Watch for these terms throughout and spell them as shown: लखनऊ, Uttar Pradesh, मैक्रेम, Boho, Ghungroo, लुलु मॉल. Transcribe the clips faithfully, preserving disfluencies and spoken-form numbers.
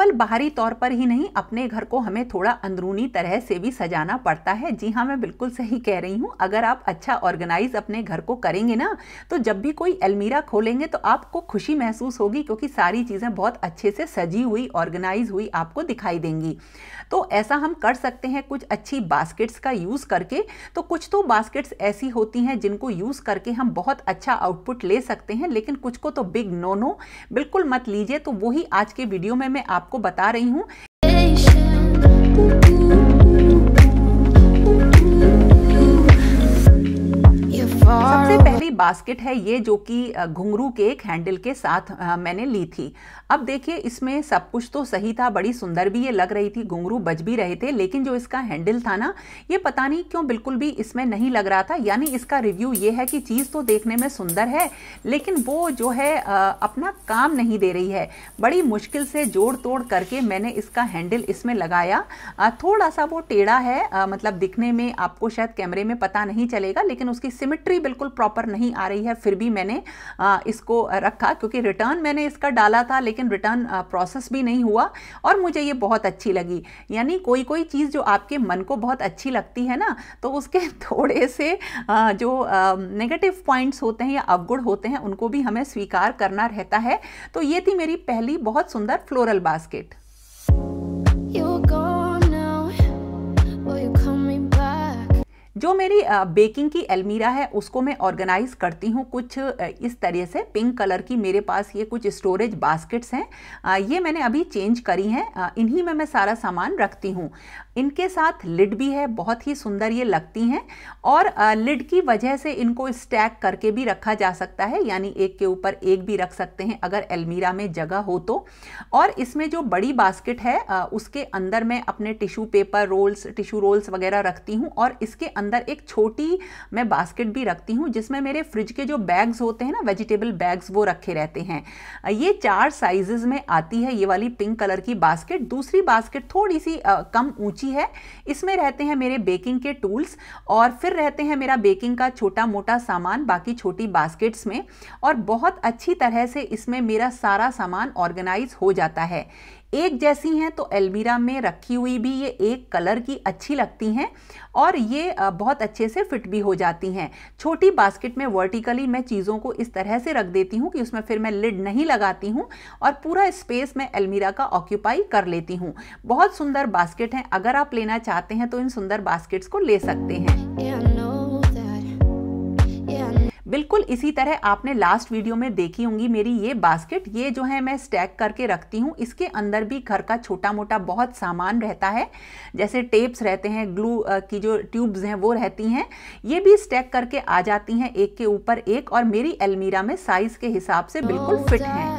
केवल बाहरी तौर पर ही नहीं, अपने घर को हमें थोड़ा अंदरूनी तरह से भी सजाना पड़ता है। जी हाँ, मैं बिल्कुल सही कह रही हूँ। अगर आप अच्छा ऑर्गेनाइज अपने घर को करेंगे ना, तो जब भी कोई अलमीरा खोलेंगे तो आपको खुशी महसूस होगी, क्योंकि सारी चीज़ें बहुत अच्छे से सजी हुई, ऑर्गेनाइज हुई आपको दिखाई देंगी। तो ऐसा हम कर सकते हैं कुछ अच्छी बास्केट्स का यूज़ करके। तो कुछ तो बास्केट्स ऐसी होती हैं जिनको यूज़ करके हम बहुत अच्छा आउटपुट ले सकते हैं, लेकिन कुछ को तो बिग नो नो बिल्कुल मत लीजिए। तो वही आज के वीडियो में मैं आपको बता रही हूँ। सबसे पहली बास्केट है ये, जो कि घुंघरू के एक हैंडल के साथ आ, मैंने ली थी। अब देखिए, इसमें सब कुछ तो सही था, बड़ी सुंदर भी ये लग रही थी, घुंघरू बज भी रहे थे, लेकिन जो इसका हैंडल था ना, ये पता नहीं क्यों बिल्कुल भी इसमें नहीं लग रहा था। यानी इसका रिव्यू ये है कि चीज़ तो देखने में सुंदर है, लेकिन वो जो है आ, अपना काम नहीं दे रही है। बड़ी मुश्किल से जोड़ तोड़ करके मैंने इसका हैंडल इसमें लगाया। आ, थोड़ा सा वो टेढ़ा है, आ, मतलब दिखने में आपको शायद कैमरे में पता नहीं चलेगा, लेकिन उसकी सिमेट्री बिल्कुल प्रॉपर नहीं आ रही है। फिर भी मैंने आ, इसको रखा, क्योंकि रिटर्न मैंने इसका डाला था, लेकिन रिटर्न प्रोसेस भी नहीं हुआ और मुझे ये बहुत अच्छी लगी। यानी कोई कोई चीज़ जो आपके मन को बहुत अच्छी लगती है ना, तो उसके थोड़े से आ, जो नेगेटिव पॉइंट्स होते हैं या अवगुण होते हैं, उनको भी हमें स्वीकार करना रहता है। तो ये थी मेरी पहली बहुत सुंदर फ्लोरल बास्केट। जो मेरी बेकिंग की अलमीरा है, उसको मैं ऑर्गेनाइज़ करती हूँ कुछ इस तरह से। पिंक कलर की मेरे पास ये कुछ स्टोरेज बास्केट्स हैं, ये मैंने अभी चेंज करी हैं, इन्हीं में मैं सारा सामान रखती हूँ। इनके साथ लिड भी है, बहुत ही सुंदर ये लगती हैं, और लिड की वजह से इनको स्टैक करके भी रखा जा सकता है, यानी एक के ऊपर एक भी रख सकते हैं अगर अलमीरा में जगह हो तो। और इसमें जो बड़ी बास्केट है, उसके अंदर मैं अपने tissue paper rolls, tissue rolls वगैरह रखती हूँ, और इसके अंदर एक छोटी मैं बास्केट भी रखती हूँ, जिसमें मेरे फ्रिज के जो बैग्स होते हैं ना, वेजिटेबल बैग्स, वो रखे रहते हैं। ये चार साइजेस में आती है ये वाली पिंक कलर की बास्केट। दूसरी बास्केट थोड़ी सी आ, कम ऊंची है, इसमें रहते हैं मेरे बेकिंग के टूल्स, और फिर रहते हैं मेरा बेकिंग का छोटा मोटा सामान बाकी छोटी बास्केट्स में, और बहुत अच्छी तरह से इसमें मेरा सारा सामान ऑर्गेनाइज हो जाता है। एक जैसी हैं तो अलमीरा में रखी हुई भी ये एक कलर की अच्छी लगती हैं, और ये बहुत अच्छे से फिट भी हो जाती हैं। छोटी बास्केट में वर्टिकली मैं चीज़ों को इस तरह से रख देती हूँ कि उसमें फिर मैं लिड नहीं लगाती हूँ, और पूरा स्पेस मैं अलमीरा का ऑक्यूपाई कर लेती हूँ। बहुत सुंदर बास्केट हैं, अगर आप लेना चाहते हैं तो इन सुंदर बास्केट्स को ले सकते हैं। बिल्कुल इसी तरह आपने लास्ट वीडियो में देखी होंगी मेरी ये बास्केट, ये जो है मैं स्टैक करके रखती हूँ। इसके अंदर भी घर का छोटा मोटा बहुत सामान रहता है, जैसे टेप्स रहते हैं, ग्लू की जो ट्यूब्स हैं वो रहती हैं, ये भी स्टैक करके आ जाती हैं एक के ऊपर एक, और मेरी अलमीरा में साइज़ के हिसाब से बिल्कुल फिट हैं।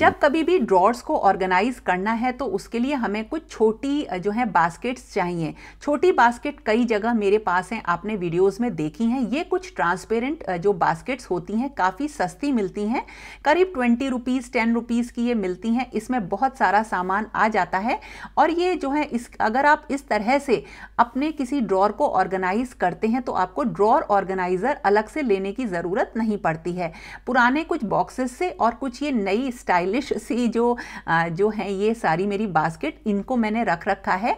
जब कभी भी ड्रॉर्स को ऑर्गेनाइज करना है तो उसके लिए हमें कुछ छोटी जो है बास्केट्स चाहिए। छोटी बास्केट कई जगह मेरे पास हैं, आपने वीडियोस में देखी हैं। ये कुछ ट्रांसपेरेंट जो बास्केट्स होती हैं, काफ़ी सस्ती मिलती हैं, करीब ट्वेंटी रुपीज़ टेन रुपीज़ की ये मिलती हैं। इसमें बहुत सारा सामान आ जाता है, और ये जो है इस अगर आप इस तरह से अपने किसी ड्रॉर को ऑर्गेनाइज़ करते हैं तो आपको ड्रॉर ऑर्गेनाइज़र अलग से लेने की ज़रूरत नहीं पड़ती है। पुराने कुछ बॉक्सेस से और कुछ ये नई स्टाइल सी जो जो है ये सारी मेरी बास्केट, इनको मैंने रख रखा है।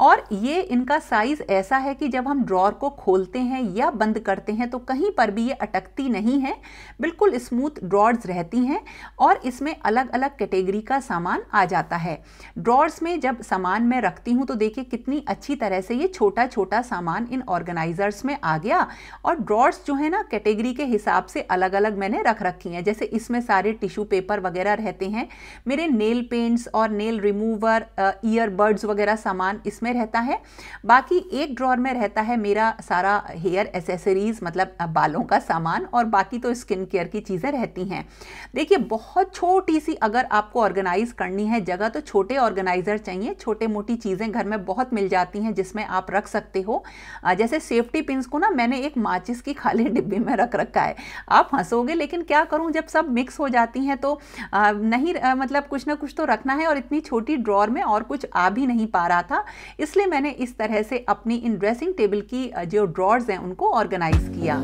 और ये इनका साइज़ ऐसा है कि जब हम ड्रॉर को खोलते हैं या बंद करते हैं तो कहीं पर भी ये अटकती नहीं है, बिल्कुल स्मूथ ड्रॉर्स रहती हैं, और इसमें अलग अलग कैटेगरी का सामान आ जाता है। ड्रॉर्स में जब सामान मैं रखती हूँ तो देखिए कितनी अच्छी तरह से ये छोटा छोटा सामान इन ऑर्गेनाइजर्स में आ गया, और ड्रॉर्स जो है ना कैटेगरी के हिसाब से अलग अलग मैंने रख रखी हैं। जैसे इसमें सारे टिश्यू पेपर वगैरह रहते हैं, मेरे नेल पेंट्स और नेल रिमूवर, ईयरबड्स वगैरह सामान इसमें रहता है। बाकी एक ड्रॉर में रहता है मेरा सारा हेयर एसेसरीज, मतलब बालों का सामान, और बाकी तो स्किन केयर की चीज़ें रहती हैं। देखिए बहुत छोटी सी अगर आपको ऑर्गेनाइज करनी है जगह तो छोटे ऑर्गेनाइज़र चाहिए। छोटे मोटी चीज़ें घर में बहुत मिल जाती हैं जिसमें आप रख सकते हो। जैसे सेफ्टी पिंस को ना मैंने एक माचिस की खाली डिब्बी में रख रखा है। आप हंसोगे, लेकिन क्या करूँ, जब सब मिक्स हो जाती हैं तो आ, नहीं आ, मतलब कुछ ना कुछ तो रखना है, और इतनी छोटी ड्रॉर में और कुछ आ भी नहीं पा रहा था, इसलिए मैंने इस तरह से अपनी इन ड्रेसिंग टेबल की जो ड्रॉर्स हैं उनको ऑर्गेनाइज किया।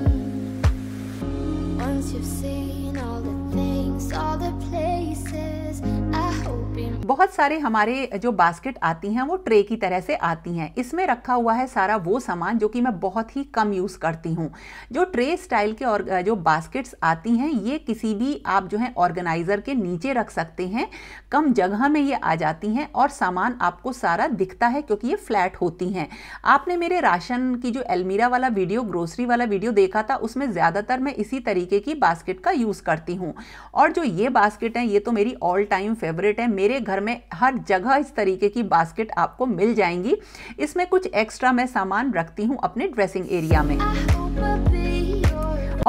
बहुत सारे हमारे जो बास्केट आती हैं वो ट्रे की तरह से आती हैं। इसमें रखा हुआ है सारा वो सामान जो कि मैं बहुत ही कम यूज़ करती हूँ। जो ट्रे स्टाइल के और जो बास्केट्स आती हैं ये किसी भी आप जो है ऑर्गेनाइज़र के नीचे रख सकते हैं। कम जगह में ये आ जाती हैं और सामान आपको सारा दिखता है क्योंकि ये फ्लैट होती हैं। आपने मेरे राशन की जो अलमीरा वाला वीडियो, ग्रोसरी वाला वीडियो देखा था, उसमें ज़्यादातर मैं इसी तरीके की बास्केट का यूज़ करती हूँ। और जो ये बास्केट हैं ये तो मेरी ऑल टाइम फेवरेट है। मेरे घर में हर जगह इस तरीके की बास्केट आपको मिल जाएंगी। इसमें कुछ एक्स्ट्रा मैं सामान रखती हूँ अपने ड्रेसिंग एरिया में।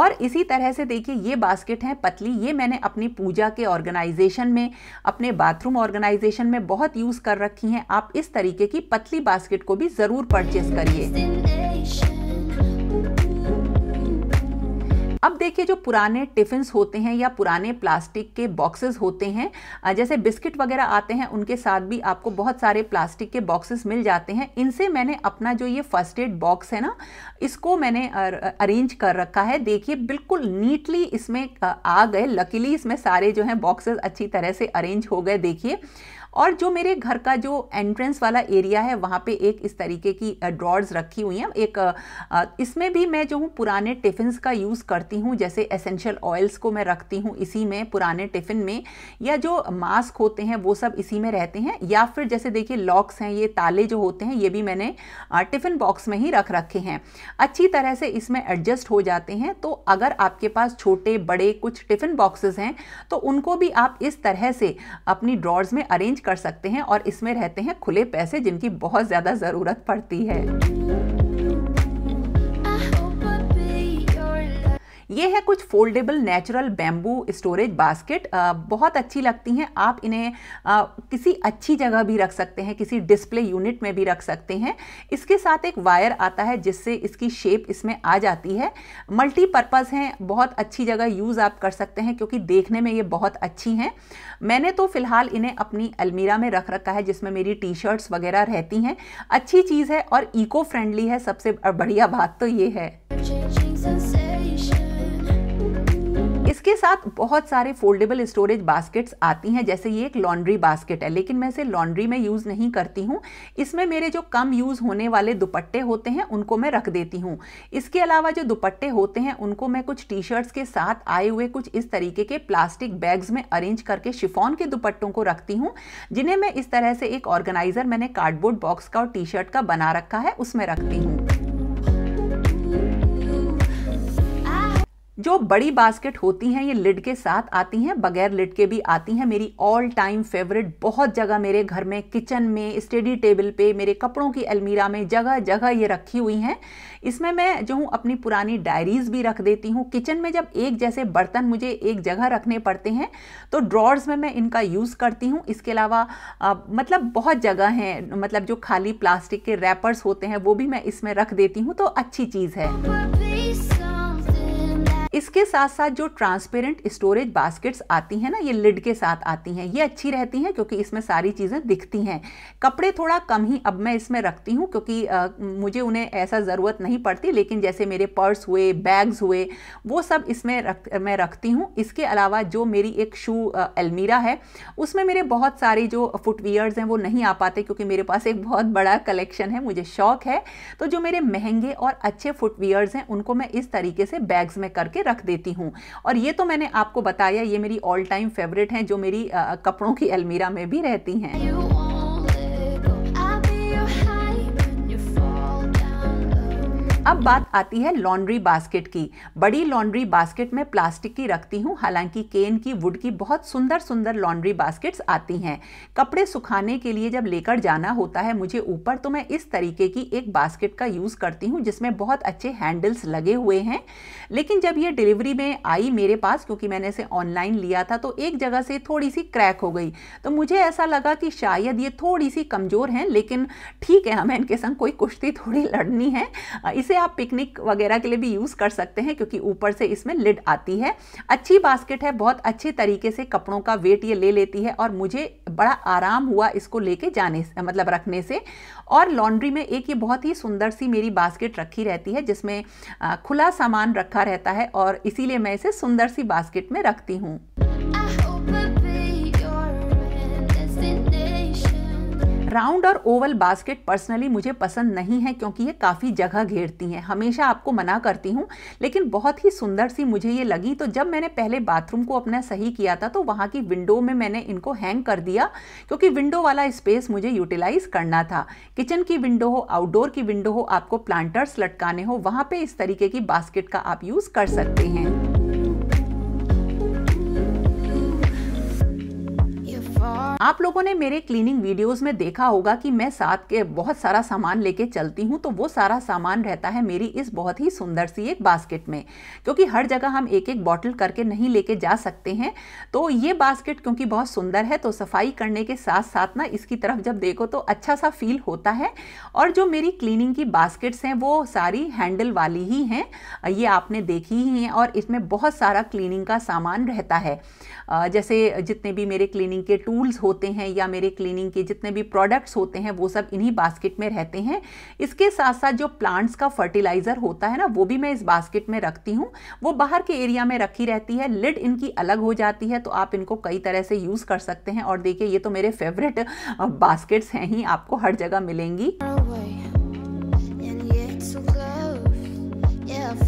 और इसी तरह से देखिए ये बास्केट है पतली, ये मैंने अपनी पूजा के ऑर्गेनाइजेशन में, अपने बाथरूम ऑर्गेनाइजेशन में बहुत यूज़ कर रखी हैं। आप इस तरीके की पतली बास्केट को भी ज़रूर परचेस करिए। अब देखिए जो पुराने टिफ़िन्स होते हैं या पुराने प्लास्टिक के बॉक्सेस होते हैं, जैसे बिस्किट वगैरह आते हैं उनके साथ भी आपको बहुत सारे प्लास्टिक के बॉक्सेस मिल जाते हैं। इनसे मैंने अपना जो ये फर्स्ट एड बॉक्स है ना, इसको मैंने अरेंज कर रखा है। देखिए बिल्कुल नीटली इसमें आ गए। लकीली इसमें सारे जो हैं बॉक्सेस अच्छी तरह से अरेंज हो गए। देखिए, और जो मेरे घर का जो एंट्रेंस वाला एरिया है वहाँ पे एक इस तरीके की ड्रॉर्स रखी हुई हैं। एक इसमें भी मैं जो हूँ पुराने टिफ़िन्स का यूज़ करती हूँ, जैसे एसेंशियल ऑयल्स को मैं रखती हूँ इसी में, पुराने टिफ़िन में, या जो मास्क होते हैं वो सब इसी में रहते हैं। या फिर जैसे देखिए लॉक्स हैं, ये ताले जो होते हैं ये भी मैंने टिफ़िन बॉक्स में ही रख रखे हैं। अच्छी तरह से इसमें एडजस्ट हो जाते हैं। तो अगर आपके पास छोटे बड़े कुछ टिफ़िन बॉक्सेस हैं तो उनको भी आप इस तरह से अपनी ड्रॉर्स में अरेंज कर सकते हैं। और इसमें रहते हैं खुले पैसे जिनकी बहुत ज्यादा जरूरत पड़ती है। ये है कुछ foldable natural bamboo storage basket, बहुत अच्छी लगती हैं। आप इन्हें आ, किसी अच्छी जगह भी रख सकते हैं, किसी डिस्प्ले यूनिट में भी रख सकते हैं। इसके साथ एक वायर आता है जिससे इसकी शेप इसमें आ जाती है। मल्टीपर्पज़ हैं, बहुत अच्छी जगह यूज़ आप कर सकते हैं क्योंकि देखने में ये बहुत अच्छी हैं। मैंने तो फ़िलहाल इन्हें अपनी अलमीरा में रख रखा है जिसमें मेरी टी शर्ट्स वगैरह रहती हैं। अच्छी चीज़ है और इको फ्रेंडली है, सबसे बढ़िया बात तो ये है। इसके साथ बहुत सारे फोल्डेबल स्टोरेज बास्केट्स आती हैं, जैसे ये एक लॉन्ड्री बास्केट है लेकिन मैं इसे लॉन्ड्री में यूज़ नहीं करती हूँ। इसमें मेरे जो कम यूज़ होने वाले दुपट्टे होते हैं उनको मैं रख देती हूँ। इसके अलावा जो दुपट्टे होते हैं उनको मैं कुछ टी शर्ट्स के साथ आए हुए कुछ इस तरीके के प्लास्टिक बैग्स में अरेंज करके शिफॉन के दुपट्टों को रखती हूँ, जिन्हें मैं इस तरह से एक ऑर्गेनाइज़र मैंने कार्डबोर्ड बॉक्स का और टी शर्ट का बना रखा है उसमें रखती हूँ। जो बड़ी बास्केट होती हैं ये लिड के साथ आती हैं, बगैर लिड के भी आती हैं। मेरी ऑल टाइम फेवरेट, बहुत जगह मेरे घर में, किचन में, स्टडी टेबल पे, मेरे कपड़ों की अलमीरा में जगह जगह ये रखी हुई हैं। इसमें मैं जो हूँ अपनी पुरानी डायरीज़ भी रख देती हूँ। किचन में जब एक जैसे बर्तन मुझे एक जगह रखने पड़ते हैं तो ड्रॉर्स में मैं इनका यूज़ करती हूँ। इसके अलावा आ, मतलब बहुत जगह हैं, मतलब जो खाली प्लास्टिक के रैपर्स होते हैं वो भी मैं इसमें रख देती हूँ। तो अच्छी चीज़ है। इसके साथ साथ जो ट्रांसपेरेंट स्टोरेज बास्केट्स आती हैं ना, ये लिड के साथ आती हैं, ये अच्छी रहती हैं क्योंकि इसमें सारी चीज़ें दिखती हैं। कपड़े थोड़ा कम ही अब मैं इसमें रखती हूँ क्योंकि आ, मुझे उन्हें ऐसा ज़रूरत नहीं पड़ती, लेकिन जैसे मेरे पर्स हुए, बैग्स हुए, वो सब इसमें रख मैं रखती हूँ। इसके अलावा जो मेरी एक शू अलमीरा है उसमें मेरे बहुत सारे जो फुटवियर्स हैं वो नहीं आ पाते क्योंकि मेरे पास एक बहुत बड़ा कलेक्शन है, मुझे शौक़ है। तो जो मेरे महंगे और अच्छे फुटवियर्स हैं उनको मैं इस तरीके से बैग्स में करके रख देती हूँ। और ये तो मैंने आपको बताया ये मेरी ऑल टाइम फेवरेट हैं जो मेरी आ, कपड़ों की अलमीरा में भी रहती हैं। अब बात आती है लॉन्ड्री बास्केट की। बड़ी लॉन्ड्री बास्केट में प्लास्टिक की रखती हूँ, हालांकि केन की, वुड की बहुत सुंदर सुंदर लॉन्ड्री बास्केट्स आती हैं। कपड़े सुखाने के लिए जब लेकर जाना होता है मुझे ऊपर, तो मैं इस तरीके की एक बास्केट का यूज़ करती हूँ जिसमें बहुत अच्छे हैंडल्स लगे हुए हैं। लेकिन जब ये डिलीवरी में आई मेरे पास, क्योंकि मैंने इसे ऑनलाइन लिया था, तो एक जगह से थोड़ी सी क्रैक हो गई। तो मुझे ऐसा लगा कि शायद ये थोड़ी सी कमज़ोर हैं, लेकिन ठीक है, हमें इनके संग कोई कुश्ती थोड़ी लड़नी है। इस इसे आप पिकनिक वगैरह के लिए भी यूज़ कर सकते हैं क्योंकि ऊपर से इसमें लिड आती है। अच्छी बास्केट है, बहुत अच्छे तरीके से कपड़ों का वेट ये ले लेती है और मुझे बड़ा आराम हुआ इसको लेके जाने से, मतलब रखने से। और लॉन्ड्री में एक ये बहुत ही सुंदर सी मेरी बास्केट रखी रहती है जिसमें खुला सामान रखा रहता है और इसीलिए मैं इसे सुंदर सी बास्केट में रखती हूँ। राउंड और ओवल बास्केट पर्सनली मुझे पसंद नहीं है क्योंकि ये काफ़ी जगह घेरती हैं, हमेशा आपको मना करती हूँ, लेकिन बहुत ही सुंदर सी मुझे ये लगी। तो जब मैंने पहले बाथरूम को अपना सही किया था तो वहाँ की विंडो में मैंने इनको हैंग कर दिया क्योंकि विंडो वाला स्पेस मुझे यूटिलाइज़ करना था। किचन की विंडो हो, आउटडोर की विंडो हो, आपको प्लांटर्स लटकाने हो, वहाँ पर इस तरीके की बास्केट का आप यूज़ कर सकते हैं। आप लोगों ने मेरे क्लीनिंग वीडियोस में देखा होगा कि मैं साथ के बहुत सारा सामान लेके चलती हूँ, तो वो सारा सामान रहता है मेरी इस बहुत ही सुंदर सी एक बास्केट में, क्योंकि हर जगह हम एक एक बॉटल करके नहीं लेके जा सकते हैं। तो ये बास्केट क्योंकि बहुत सुंदर है तो सफाई करने के साथ साथ ना इसकी तरफ जब देखो तो अच्छा सा फील होता है। और जो मेरी क्लीनिंग की बास्केट्स हैं वो सारी हैंडल वाली ही हैं, ये आपने देखी ही हैं, और इसमें बहुत सारा क्लीनिंग का सामान रहता है। जैसे जितने भी मेरे क्लीनिंग के टूल्स होते हैं या मेरे क्लीनिंग के जितने भी प्रोडक्ट्स होते हैं वो सब इन्हीं बास्केट में रहते हैं। इसके साथ साथ जो प्लांट्स का फर्टिलाइज़र होता है ना वो भी मैं इस बास्केट में रखती हूँ, वो बाहर के एरिया में रखी रहती है। लिड इनकी अलग हो जाती है तो आप इनको कई तरह से यूज़ कर सकते हैं। और देखिए ये तो मेरे फेवरेट बास्केट्स हैं ही, आपको हर जगह मिलेंगी।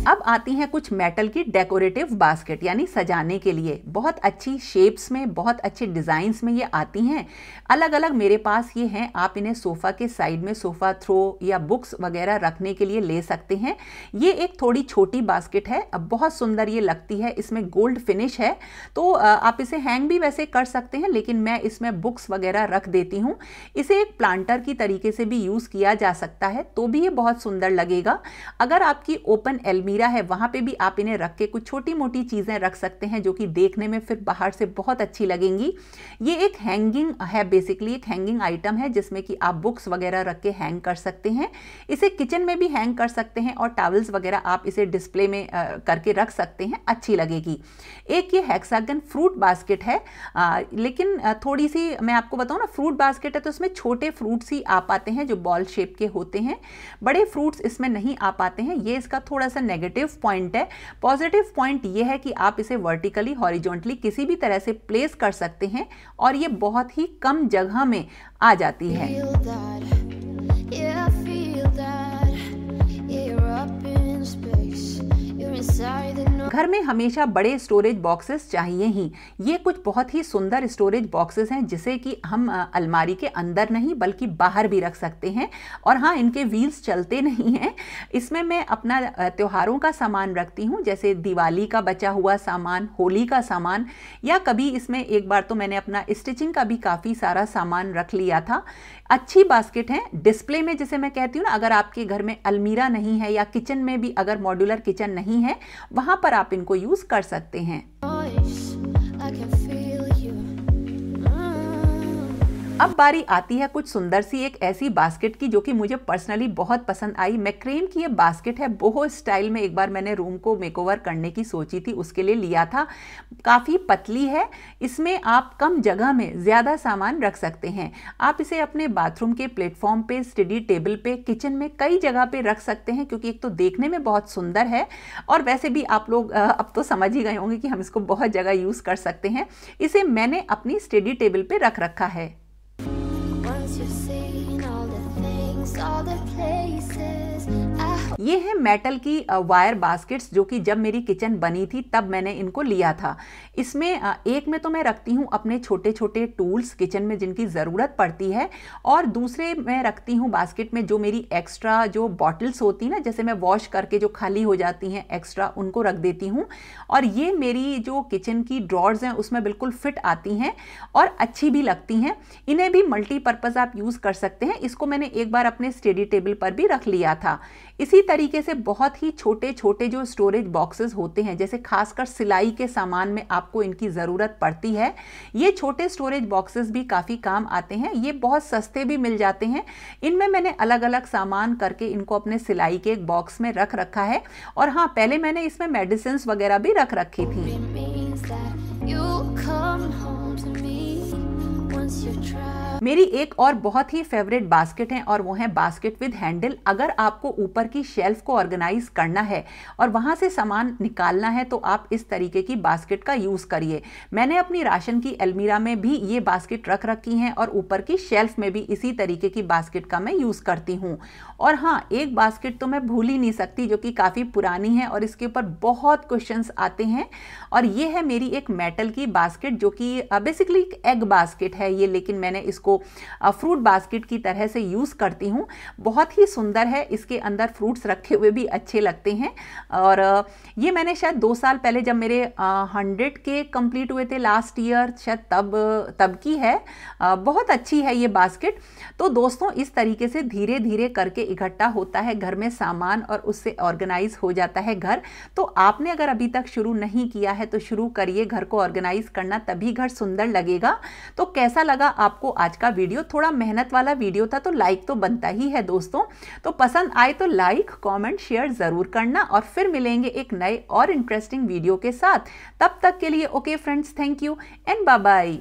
अब आती हैं कुछ मेटल की डेकोरेटिव बास्केट यानी सजाने के लिए। बहुत अच्छी शेप्स में, बहुत अच्छे डिज़ाइंस में ये आती हैं। अलग अलग मेरे पास ये हैं, आप इन्हें सोफ़ा के साइड में सोफ़ा थ्रो या बुक्स वगैरह रखने के लिए ले सकते हैं। ये एक थोड़ी छोटी बास्केट है, अब बहुत सुंदर ये लगती है, इसमें गोल्ड फिनिश है, तो आप इसे हैंग भी वैसे कर सकते हैं, लेकिन मैं इसमें बुक्स वगैरह रख देती हूँ। इसे एक प्लांटर की तरीके से भी यूज़ किया जा सकता है तो भी ये बहुत सुंदर लगेगा। अगर आपकी ओपन अलमीरा है वहाँ पे भी आप इन्हें रख के कुछ छोटी मोटी चीज़ें रख सकते हैं जो कि देखने में फिर बाहर से बहुत अच्छी लगेंगी। ये एक हैंगिंग है, बेसिकली एक हैंगिंग आइटम है जिसमें कि आप बुक्स वगैरह रख के हैंग कर सकते हैं। इसे किचन में भी हैंग कर सकते हैं और टॉवल्स वगैरह आप इसे डिस्प्ले में आ, करके रख सकते हैं, अच्छी लगेगी। एक ये हेक्सागन फ्रूट बास्केट है, आ, लेकिन थोड़ी सी मैं आपको बताऊँ ना, फ्रूट बास्केट है तो इसमें छोटे फ्रूट्स ही आ पाते हैं जो बॉल शेप के होते हैं, बड़े फ्रूट्स इसमें नहीं आ पाते हैं। ये इसका थोड़ा सा नेगेटिव पॉइंट है। पॉजिटिव पॉइंट ये है कि आप इसे वर्टिकली, हॉरिजॉन्टली किसी भी तरह से प्लेस कर सकते हैं और ये बहुत ही कम जगह में आ जाती है। घर में हमेशा बड़े स्टोरेज बॉक्सेस चाहिए ही। ये कुछ बहुत ही सुंदर स्टोरेज बॉक्सेस हैं जिसे कि हम अलमारी के अंदर नहीं बल्कि बाहर भी रख सकते हैं। और हाँ, इनके व्हील्स चलते नहीं हैं। इसमें मैं अपना त्योहारों का सामान रखती हूँ, जैसे दिवाली का बचा हुआ सामान, होली का सामान, या कभी इसमें एक बार तो मैंने अपना स्टिचिंग का भी काफ़ी सारा सामान रख लिया था। अच्छी बास्केट है, डिस्प्ले में जैसे मैं कहती हूँ ना, अगर आपके घर में अलमीरा नहीं है या किचन में भी अगर मॉड्यूलर किचन नहीं है वहाँ पर आप इनको यूज़ कर सकते हैं। अब बारी आती है कुछ सुंदर सी एक ऐसी बास्केट की जो कि मुझे पर्सनली बहुत पसंद आई। मैक्रेम की ये बास्केट है, बोहो स्टाइल में। एक बार मैंने रूम को मेकओवर करने की सोची थी, उसके लिए लिया था। काफ़ी पतली है, इसमें आप कम जगह में ज़्यादा सामान रख सकते हैं। आप इसे अपने बाथरूम के प्लेटफॉर्म पे, स्टडी टेबल पे, किचन में कई जगह पर रख सकते हैं क्योंकि एक तो देखने में बहुत सुंदर है और वैसे भी आप लोग अब तो समझ ही गए होंगे कि हम इसको बहुत जगह यूज़ कर सकते हैं। इसे मैंने अपनी स्टडी टेबल पर रख रखा है। ये है मेटल की वायर बास्केट्स जो कि जब मेरी किचन बनी थी तब मैंने इनको लिया था। इसमें एक में तो मैं रखती हूँ अपने छोटे छोटे टूल्स किचन में जिनकी ज़रूरत पड़ती है, और दूसरे मैं रखती हूँ बास्केट में जो मेरी एक्स्ट्रा जो बॉटल्स होती ना, जैसे मैं वॉश करके जो खाली हो जाती हैं एक्स्ट्रा, उनको रख देती हूँ। और ये मेरी जो किचन की ड्रॉर्स हैं उसमें बिल्कुल फिट आती हैं और अच्छी भी लगती हैं। इन्हें भी मल्टीपर्पज़ आप यूज़ कर सकते हैं। इसको मैंने एक बार अपने स्टडी टेबल पर भी रख लिया था। इसी तरीके से बहुत ही छोटे छोटे जो स्टोरेज बॉक्सेस होते हैं, जैसे खासकर सिलाई के सामान में आपको इनकी ज़रूरत पड़ती है, ये छोटे स्टोरेज बॉक्सेस भी काफ़ी काम आते हैं। ये बहुत सस्ते भी मिल जाते हैं। इनमें मैंने अलग अलग सामान करके इनको अपने सिलाई के एक बॉक्स में रख रखा है। और हाँ, पहले मैंने इसमें मेडिसिन्स वगैरह भी रख रखी थी। मेरी एक और बहुत ही फेवरेट बास्केट है और वो है बास्केट विद हैंडल। अगर आपको ऊपर की शेल्फ को ऑर्गेनाइज करना है और वहाँ से सामान निकालना है तो आप इस तरीके की बास्केट का यूज़ करिए। मैंने अपनी राशन की अलमीरा में भी ये बास्केट रख रखी हैं और ऊपर की शेल्फ में भी इसी तरीके की बास्केट का मैं यूज़ करती हूँ। और हाँ, एक बास्केट तो मैं भूल ही नहीं सकती जो कि काफ़ी पुरानी है और इसके ऊपर बहुत क्वेश्चंस आते हैं। और ये है मेरी एक मेटल की बास्केट जो कि बेसिकली एक एग बास्केट है ये, लेकिन मैंने इसको फ्रूट बास्केट की तरह से यूज़ करती हूँ। बहुत ही सुंदर है, इसके अंदर फ्रूट्स रखे हुए भी अच्छे लगते हैं। और ये मैंने शायद दो साल पहले जब मेरे हंड्रेड के कंप्लीट हुए थे लास्ट ईयर, शायद तब तब की है। बहुत अच्छी है ये बास्केट। तो दोस्तों, इस तरीके से धीरे धीरे करके इकट्ठा होता है घर में सामान और उससे ऑर्गेनाइज हो जाता है घर। तो आपने अगर अभी तक शुरू नहीं किया है तो शुरू करिए घर को ऑर्गेनाइज करना, तभी घर सुंदर लगेगा। तो कैसा लगा आपको आज का वीडियो? थोड़ा मेहनत वाला वीडियो था तो लाइक तो बनता ही है दोस्तों। तो पसंद आए तो लाइक, कमेंट, शेयर ज़रूर करना और फिर मिलेंगे एक नए और इंटरेस्टिंग वीडियो के साथ। तब तक के लिए okay friends, thank you and bye bye.